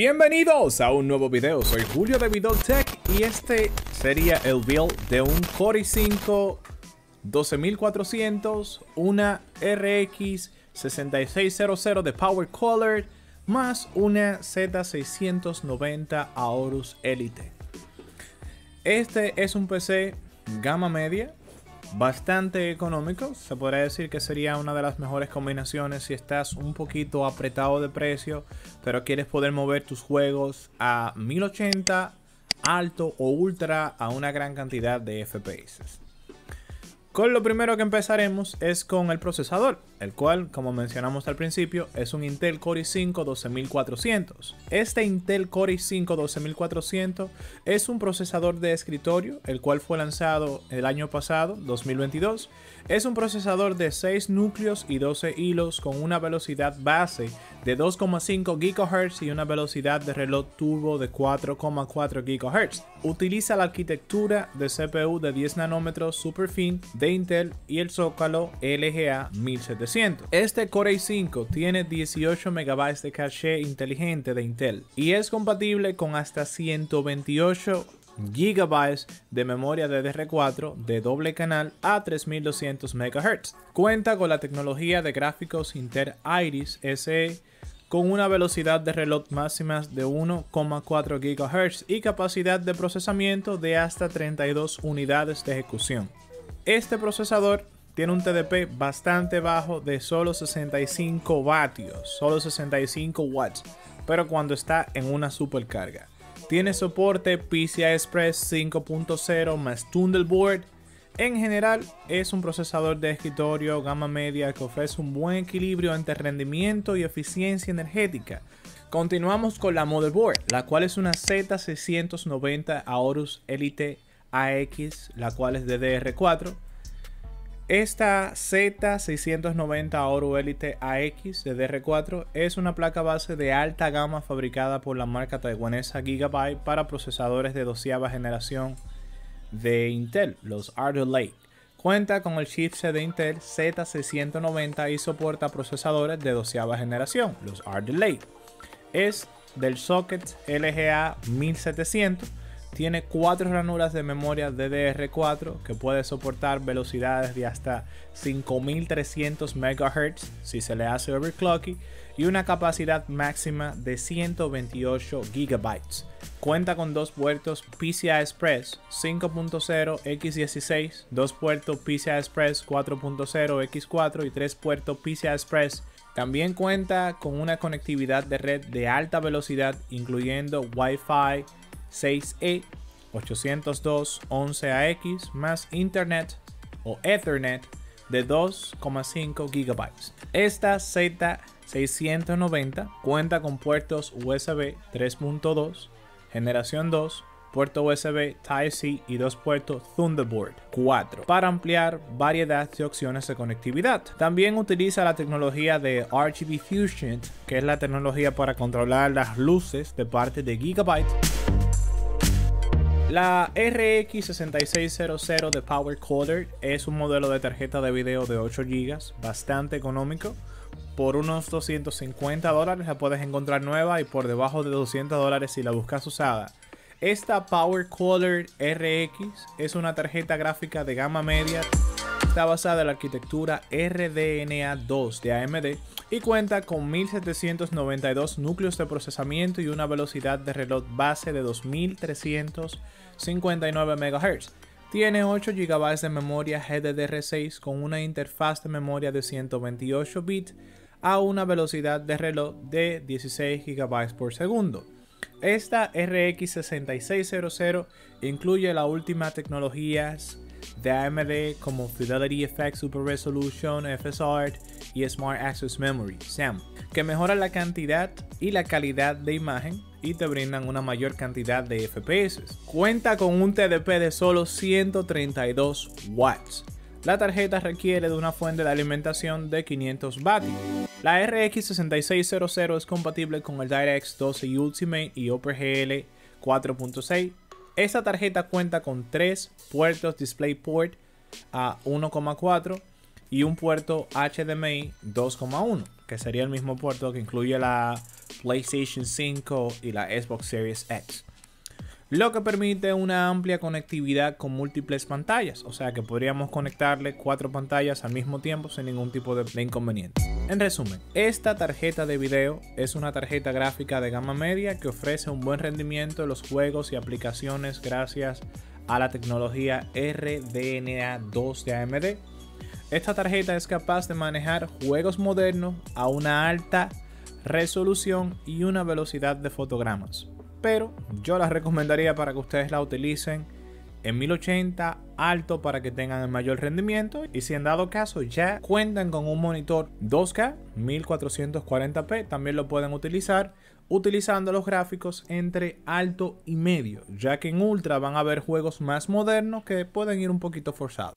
Bienvenidos a un nuevo video, soy Julio de Bido Tech y este sería el build de un Core i5 12400, una RX 6600 de PowerColor más una Z690 Aorus Elite. Este es un PC gama media, bastante económico, se podría decir que sería una de las mejores combinaciones si estás un poquito apretado de precio, pero quieres poder mover tus juegos a 1080, alto o ultra a una gran cantidad de FPS. Con lo primero que empezaremos es con el procesador, el cual, como mencionamos al principio, es un Intel Core i5-12400. Este Intel Core i5-12400 es un procesador de escritorio, el cual fue lanzado el año pasado, 2022. Es un procesador de 6 núcleos y 12 hilos con una velocidad base de 2,5 GHz y una velocidad de reloj turbo de 4,4 GHz. Utiliza la arquitectura de CPU de 10 nanómetros SuperFin de Intel y el zócalo LGA 1700. Este Core i5 tiene 18 MB de caché inteligente de Intel y es compatible con hasta 128 GB de memoria DDR4 de doble canal a 3200 MHz. Cuenta con la tecnología de gráficos Intel Iris Xe con una velocidad de reloj máxima de 1,4 GHz y capacidad de procesamiento de hasta 32 unidades de ejecución. Este procesador tiene un TDP bastante bajo de solo 65 watts, pero cuando está en una supercarga. Tiene soporte PCI Express 5.0 más Thunderbolt. En general es un procesador de escritorio gama media que ofrece un buen equilibrio entre rendimiento y eficiencia energética. Continuamos con la motherboard, la cual es una Z690 Aorus Elite AX, la cual es DDR4. Esta Z690 Aorus Elite AX DDR4 es una placa base de alta gama fabricada por la marca taiwanesa Gigabyte para procesadores de 12ª generación de Intel, los Arrow Lake. Cuenta con el chipset de Intel Z690 y soporta procesadores de 12ª generación, los Arrow Lake. Es del socket LGA 1700. Tiene 4 ranuras de memoria DDR4 que puede soportar velocidades de hasta 5300 MHz si se le hace overclocking y una capacidad máxima de 128 GB. Cuenta con 2 puertos PCI Express 5.0 X16, 2 puertos PCI Express 4.0 X4 y 3 puertos PCI Express. También cuenta con una conectividad de red de alta velocidad incluyendo Wi-Fi 6E, 802.11ax más Internet o Ethernet de 2,5 GB. Esta Z690 cuenta con puertos USB 3.2, generación 2, puerto USB Type-C y 2 puertos Thunderbolt 4 para ampliar variedad de opciones de conectividad. También utiliza la tecnología de RGB Fusion, que es la tecnología para controlar las luces de parte de Gigabyte. La RX 6600 de PowerColor es un modelo de tarjeta de video de 8 GB, bastante económico. Por unos $250 la puedes encontrar nueva y por debajo de $200 si la buscas usada. Esta PowerColor RX es una tarjeta gráfica de gama media. Está basada en la arquitectura RDNA2 de AMD y cuenta con 1792 núcleos de procesamiento y una velocidad de reloj base de 2359 MHz. Tiene 8 GB de memoria GDDR6 con una interfaz de memoria de 128 bits a una velocidad de reloj de 16 GB por segundo. Esta RX 6600 incluye la última tecnologías de AMD como FidelityFX Super Resolution, FSR y Smart Access Memory, SAM, que mejoran la cantidad y la calidad de imagen y te brindan una mayor cantidad de FPS. Cuenta con un TDP de solo 132 watts. La tarjeta requiere de una fuente de alimentación de 500 vatios. La RX 6600 es compatible con el DirectX 12 Ultimate y OpenGL 4.6. Esta tarjeta cuenta con 3 puertos DisplayPort a 1,4 y un puerto HDMI 2,1, que sería el mismo puerto que incluye la PlayStation 5 y la Xbox Series X, lo que permite una amplia conectividad con múltiples pantallas, o sea que podríamos conectarle 4 pantallas al mismo tiempo sin ningún tipo de inconveniente. En resumen, esta tarjeta de video es una tarjeta gráfica de gama media que ofrece un buen rendimiento en los juegos y aplicaciones gracias a la tecnología RDNA2 de AMD. Esta tarjeta es capaz de manejar juegos modernos a una alta resolución y una velocidad de fotogramas, pero yo la recomendaría para que ustedes la utilicen en 1080 alto para que tengan el mayor rendimiento, y si en dado caso ya cuentan con un monitor 2K 1440p también lo pueden utilizar utilizando los gráficos entre alto y medio, ya que en ultra van a haber juegos más modernos que pueden ir un poquito forzados.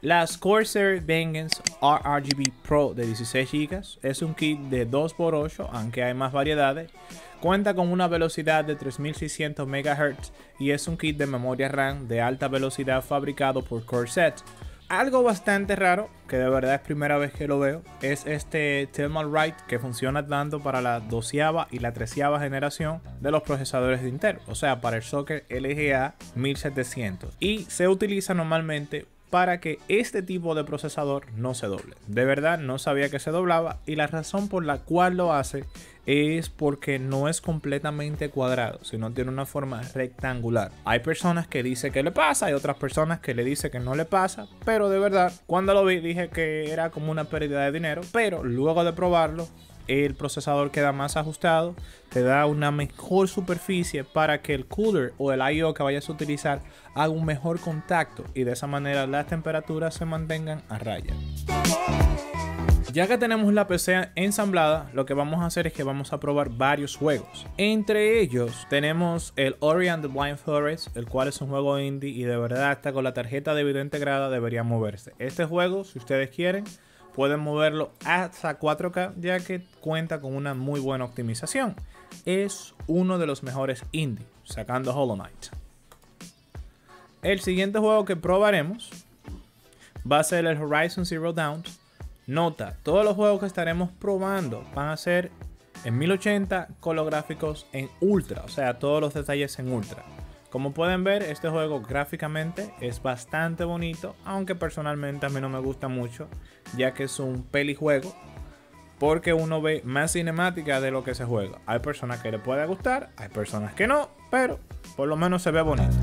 Las Corsair Vengeance RGB Pro de 16 GB es un kit de 2x8, aunque hay más variedades. Cuenta con una velocidad de 3600 MHz y es un kit de memoria RAM de alta velocidad fabricado por Corsair. Algo bastante raro, que de verdad es primera vez que lo veo, es este Thermalright, que funciona tanto para la 12ª y la 13ª generación de los procesadores de Intel, o sea para el socket LGA 1700, y se utiliza normalmente para que este tipo de procesador no se doble. De verdad no sabía que se doblaba, y la razón por la cual lo hace es porque no es completamente cuadrado, sino tiene una forma rectangular. Hay personas que dicen que le pasa, hay otras personas que le dicen que no le pasa, pero de verdad cuando lo vi dije que era como una pérdida de dinero, pero luego de probarlo el procesador queda más ajustado, te da una mejor superficie para que el cooler o el I.O. que vayas a utilizar haga un mejor contacto, y de esa manera las temperaturas se mantengan a raya. Ya que tenemos la PC ensamblada, lo que vamos a hacer es que vamos a probar varios juegos. Entre ellos tenemos el Ori and the Blind Forest, el cual es un juego indie y de verdad hasta con la tarjeta de video integrada debería moverse. Este juego, si ustedes quieren, pueden moverlo hasta 4K, ya que cuenta con una muy buena optimización. Es uno de los mejores indie, sacando Hollow Knight. El siguiente juego que probaremos va a ser el Horizon Zero Dawn. Nota, todos los juegos que estaremos probando van a ser en 1080 con los gráficos en ultra, o sea todos los detalles en ultra. Como pueden ver, este juego gráficamente es bastante bonito, aunque personalmente a mí no me gusta mucho, ya que es un pelijuego, porque uno ve más cinemática de lo que se juega. Hay personas que le puede gustar, hay personas que no, pero por lo menos se ve bonito.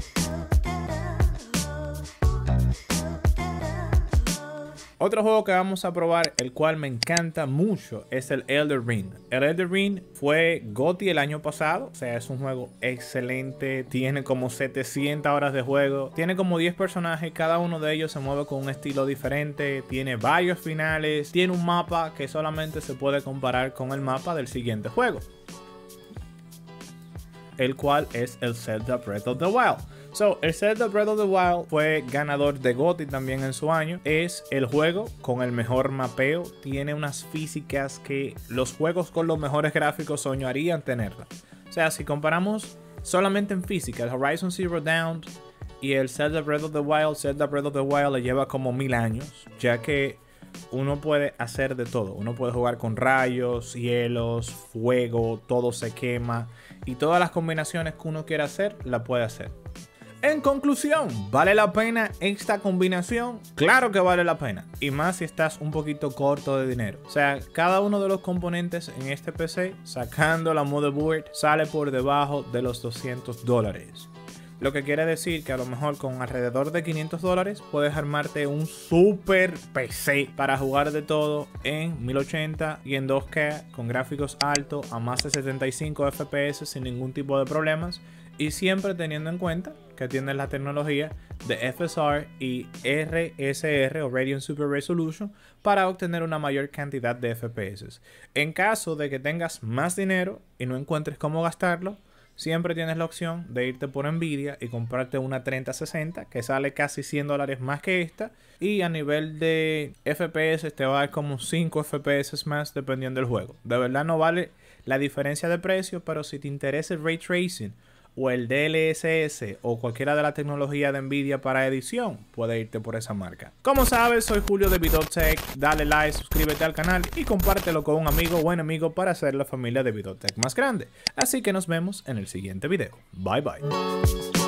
Otro juego que vamos a probar, el cual me encanta mucho, es el Elden Ring. El Elden Ring fue GOTY el año pasado, o sea es un juego excelente, tiene como 700 horas de juego, tiene como 10 personajes, cada uno de ellos se mueve con un estilo diferente, tiene varios finales, tiene un mapa que solamente se puede comparar con el mapa del siguiente juego, el cual es el Zelda Breath of the Wild. El Zelda Breath of the Wild fue ganador de GOTY también en su año. Es el juego con el mejor mapeo, tiene unas físicas que los juegos con los mejores gráficos soñarían tenerla. O sea, si comparamos solamente en física el Horizon Zero Dawn y el Zelda Breath of the Wild, Zelda Breath of the Wild le lleva como 1000 años, ya que uno puede hacer de todo. Uno puede jugar con rayos, hielos, fuego, todo se quema, y todas las combinaciones que uno quiera hacer, la puede hacer. En conclusión, ¿vale la pena esta combinación? Claro que vale la pena, y más si estás un poquito corto de dinero. O sea, cada uno de los componentes en este PC, sacando la motherboard, sale por debajo de los $200. Lo que quiere decir que a lo mejor con alrededor de $500 puedes armarte un super PC para jugar de todo en 1080 y en 2K con gráficos altos a más de 75 FPS sin ningún tipo de problemas, y siempre teniendo en cuenta que tienes la tecnología de FSR y RSR o Radeon Super Resolution para obtener una mayor cantidad de FPS. En caso de que tengas más dinero y no encuentres cómo gastarlo, siempre tienes la opción de irte por Nvidia y comprarte una 3060 que sale casi $100 más que esta, y a nivel de FPS te va a dar como 5 FPS más dependiendo del juego. De verdad no vale la diferencia de precio, pero si te interesa el Ray Tracing o el DLSS o cualquiera de las tecnologías de Nvidia para edición, puedes irte por esa marca. Como sabes, soy Julio de Bido Tech. Dale like, suscríbete al canal y compártelo con un amigo o enemigo para hacer la familia de Bido Tech más grande. Así que nos vemos en el siguiente video. Bye bye.